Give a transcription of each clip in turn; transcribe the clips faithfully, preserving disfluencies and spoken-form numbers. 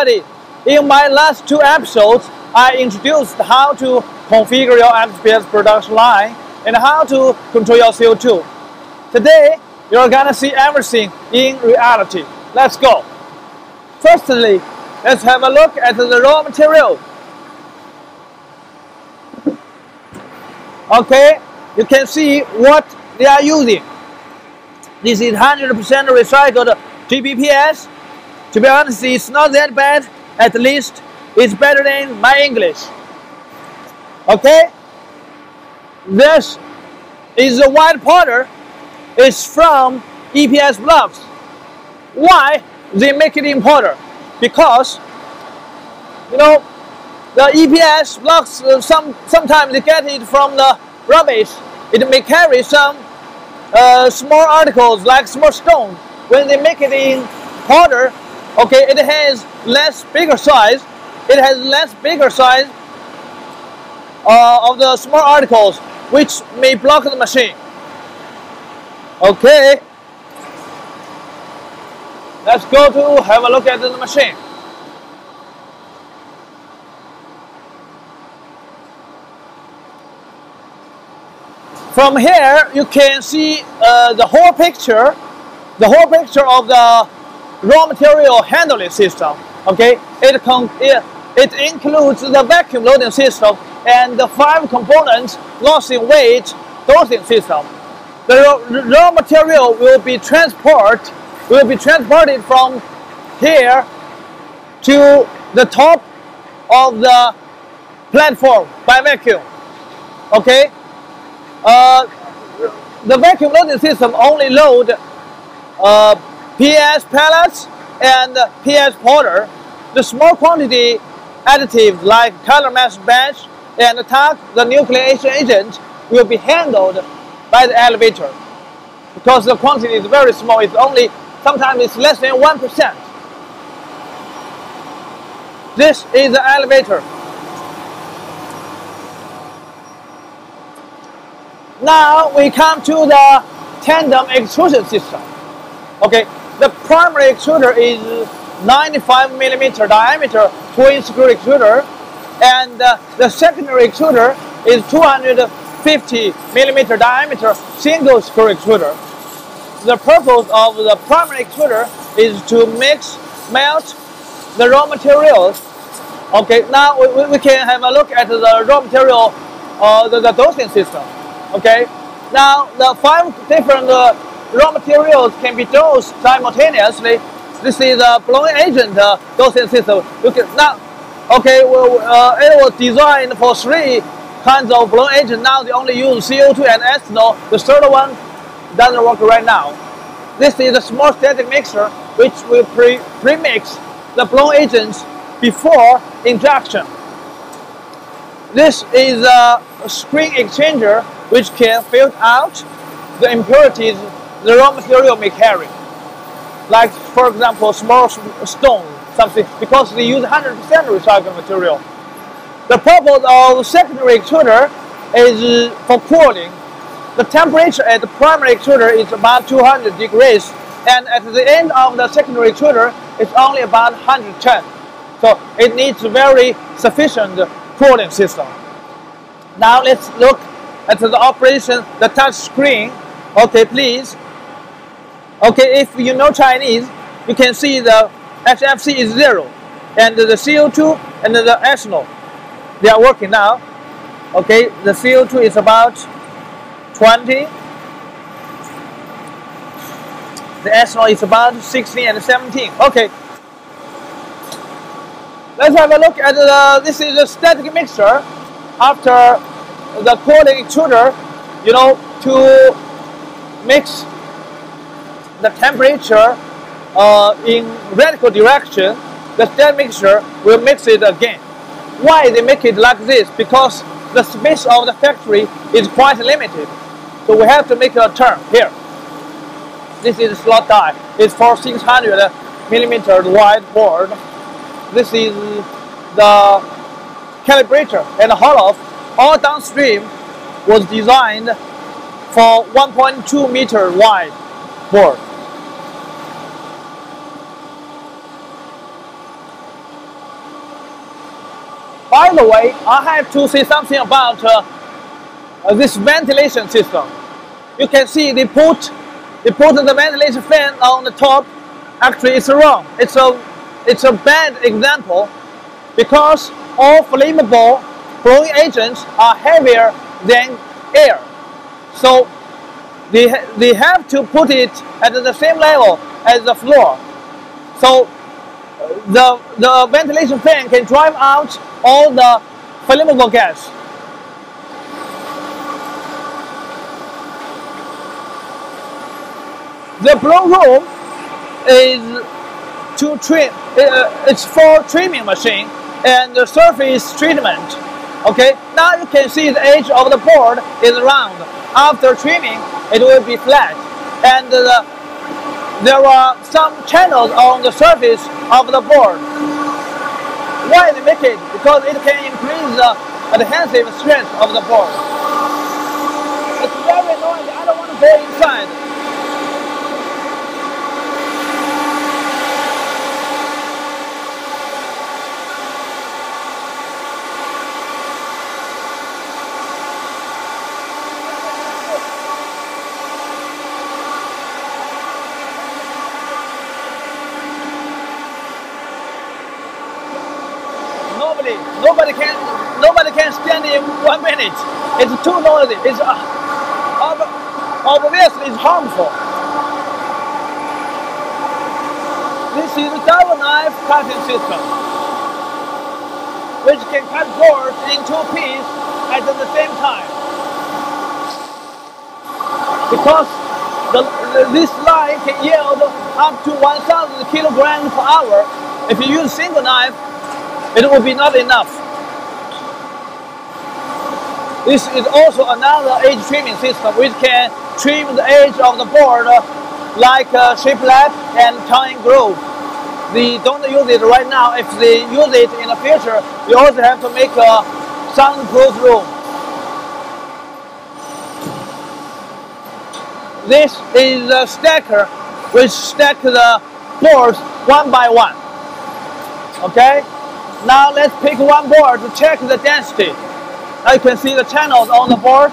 already, in my last two episodes, I introduced how to configure your X P S production line and how to control your C O two. Today, you're gonna see everything in reality. Let's go. Firstly, let's have a look at the raw material. Okay, you can see what they are using. This is one hundred percent recycled G P P S. To be honest, it's not that bad. At least it's better than my English. Okay, this is the white powder. It's from E P S blocks. Why they make it in powder? Because, you know, the E P S blocks, uh, some, sometimes they get it from the rubbish. It may carry some uh, small articles like small stone. When they make it in powder, okay, it has less bigger size. It has less bigger size uh, of the small articles, which may block the machine. Okay, let's go to have a look at the machine. From here, you can see uh, the whole picture, the whole picture of the raw material handling system. Okay, it, con it, it includes the vacuum loading system and the five components, losing weight, dosing system. The raw material will be transport, will be transported from here to the top of the platform by vacuum. Okay, uh, the vacuum loading system only load uh, P S pellets and P S powder. The small quantity additives like color mass batch and T A C, the nucleation agent, will be handled by the elevator, because the quantity is very small. It's only, sometimes it's less than one percent. This is the elevator. Now we come to the tandem extrusion system. Okay, the primary extruder is ninety-five millimeter diameter twin screw extruder, and uh, the secondary extruder is two hundred fifty millimeter diameter single screw extruder. The purpose of the primary extruder is to mix, melt the raw materials. Okay, now we, we can have a look at the raw material, uh, the, the dosing system. Okay, now the five different uh, raw materials can be dosed simultaneously. This is a blowing agent uh, dosing system. You can now, okay, well, uh, it was designed for three kinds of blowing agent. Now they only use C O two and ethanol. The third one doesn't work right now. This is a small static mixer which will pre pre-mix the blowing agents before injection. This is a screen exchanger which can filter out the impurities the raw material may carry, like for example small stone, something, because they use one hundred percent recycled material. The purpose of secondary extruder is for cooling. The temperature at the primary extruder is about two hundred degrees, and at the end of the secondary extruder it's only about one hundred ten. So it needs very sufficient cooling system. Now let's look at the operation, the touch screen. Okay, please. Okay, if you know Chinese, you can see the H F C is zero, and the C O two and the ethanol, they are working now. Okay, the C O two is about twenty. The ethanol is about sixteen and seventeen. Okay. Let's have a look at the, this is a static mixer. After the cooling extruder, you know, to mix the temperature uh, in radical direction, the static mixer will mix it again. Why they make it like this? Because the space of the factory is quite limited, so we have to make a turn here. This is slot die. It's for six hundred millimeter wide board. This is the calibrator and the holof. All downstream was designed for one point two meter wide board. by the way, I have to say something about uh, uh, this ventilation system. You can see they put they put the ventilation fan on the top. Actually, it's wrong. It's a it's a bad example because all flammable growing agents are heavier than air. So they ha they have to put it at the same level as the floor. So the the ventilation fan can drive out all the flammable gas. The blow room is to trim. Uh, it's for trimming machine and the surface treatment. Okay, now you can see the edge of the board is round. After trimming, it will be flat, and the, there are some channels on the surface of the board. Why they make it? Because it can increase the adhesive strength of the board. It's very noisy. I don't want to go inside. Nobody can, nobody can stand in one minute. It's too noisy. It's uh, obviously it's harmful. This is a double knife cutting system, which can cut boards in two pieces at the same time. Because the, the, this line can yield up to one thousand kilograms per hour. If you use single knife, it will be not enough. This is also another edge trimming system which can trim the edge of the board uh, like uh, shiplap and tying groove. They don't use it right now. If they use it in the future, you also have to make a soundproof room. This is the stacker which stack the boards one by one. Okay? Now let's pick one board to check the density. Now you can see the channels on the board.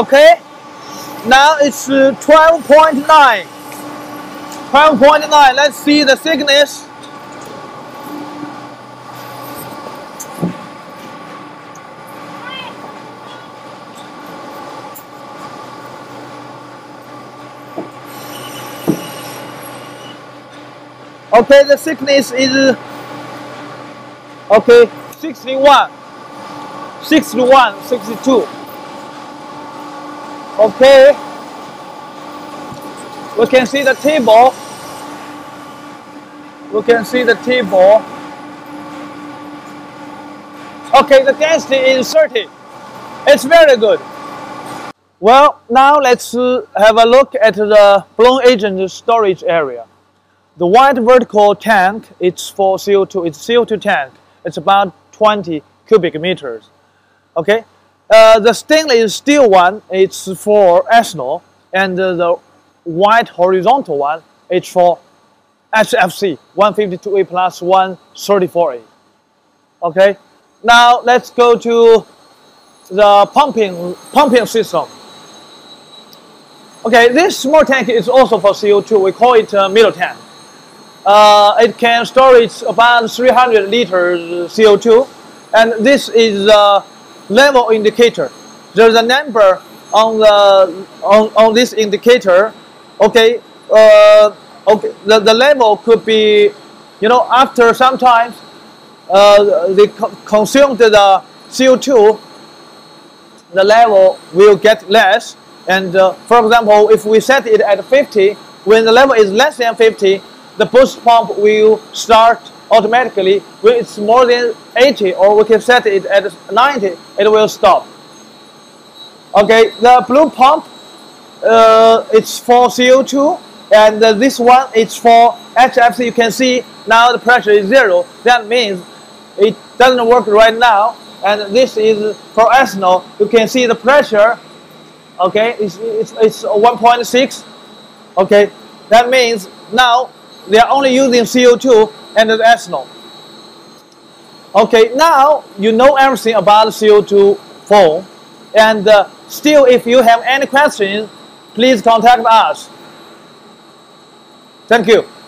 Okay, now it's twelve point nine. twelve point nine, let's see the thickness. Okay, the thickness is okay sixty-one, sixty-one, sixty-two. Okay, we can see the table. We can see the table. Okay, the density is thirty. It's very good. Well, now let's have a look at the blown agent storage area. The white vertical tank, it's for C O two, it's C O two tank. It's about twenty cubic meters. Okay, uh, the stainless steel one, it's for ethanol, and uh, the white horizontal one, it's for H F C one fifty-two A plus one thirty-four A. Okay, now let's go to the pumping, pumping system. Okay, this small tank is also for C O two, we call it uh, middle tank. Uh, it can storage about three hundred liters C O two, and this is the level indicator. There's a number on the on, on this indicator. Okay, uh, okay. The, the level could be, you know, after sometimes uh, they co consumed the C O two, the level will get less. And uh, for example, if we set it at fifty, when the level is less than fifty. The boost pump will start automatically. When it's more than eighty, or we can set it at ninety, it will stop. Okay, the blue pump, uh, it's for C O two, and uh, this one it's for H F C. You can see now the pressure is zero. That means it doesn't work right now. and this is for ethanol. You can see the pressure, okay, it's, it's, it's one point six, okay. That means now they are only using C O two and the ethanol. Okay, now you know everything about C O two foam, and uh, still if you have any questions, please contact us. Thank you.